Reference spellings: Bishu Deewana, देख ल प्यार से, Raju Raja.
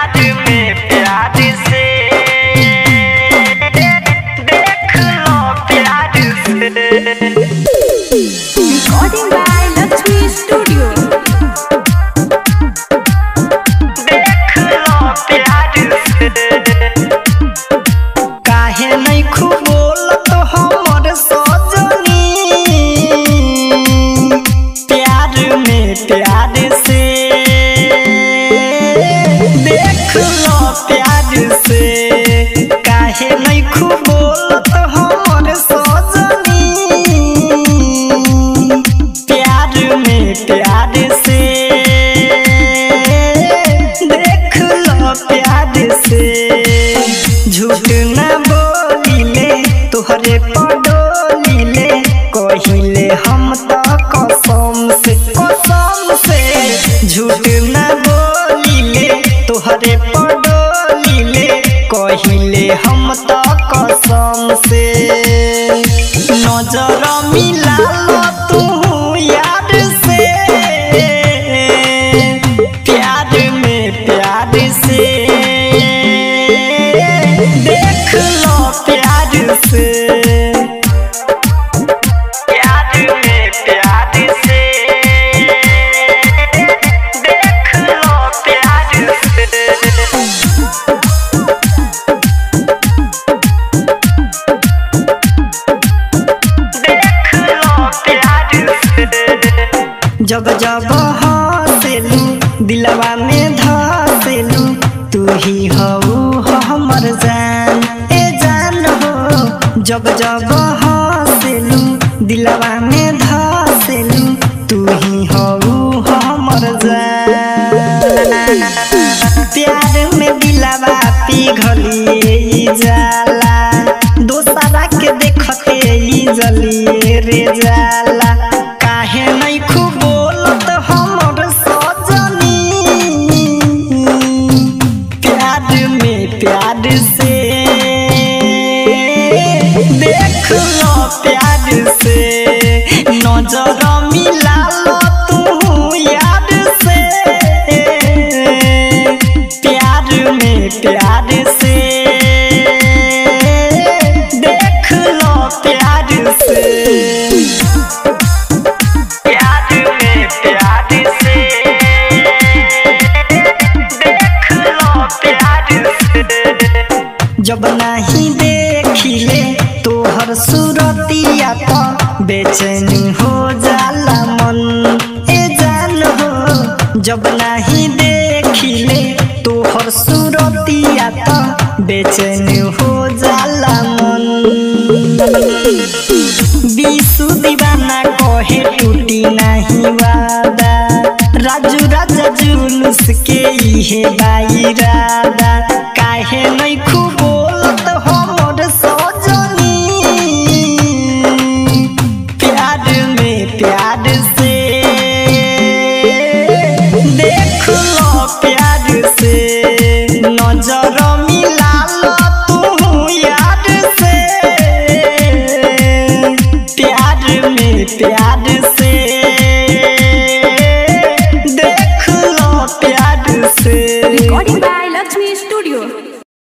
प्यार में प्यार से देख लो प्यार से नजर मिला लो तू यार से प्यार में प्यार से देख लो प्यार से प्यार में प्यार से देख लो प्यार से जब जब हँसेलू दिलवा में धसेलू तू ही हऊ हमर जान ए जान हो। जब जब हँसेलू दिलवा में धसेलू तू ही हऊ हमर जान। प्यार में दिलवा पिघलिए जाला दोसरा के देखते ई जलिए रे जाला। काहे नहीं खूब देख लो प्यार से नजर मिला लो तू यार से प्यार में प्यार से देख लो प्यार से प्यार में प्यार से देख लो प्यार से। जब नहीं देखिले तोहर सूरतिया तो बेचैनी हो जाला मन ए जान हो। जब नहीं देखिले तोहर सूरतिया तो बेचैनी हो जाला मन। बीसू दीवाना कहे टूटी नहीं वादा राजू राजा जुलूस के इहे बाई राधा। काहे नहीं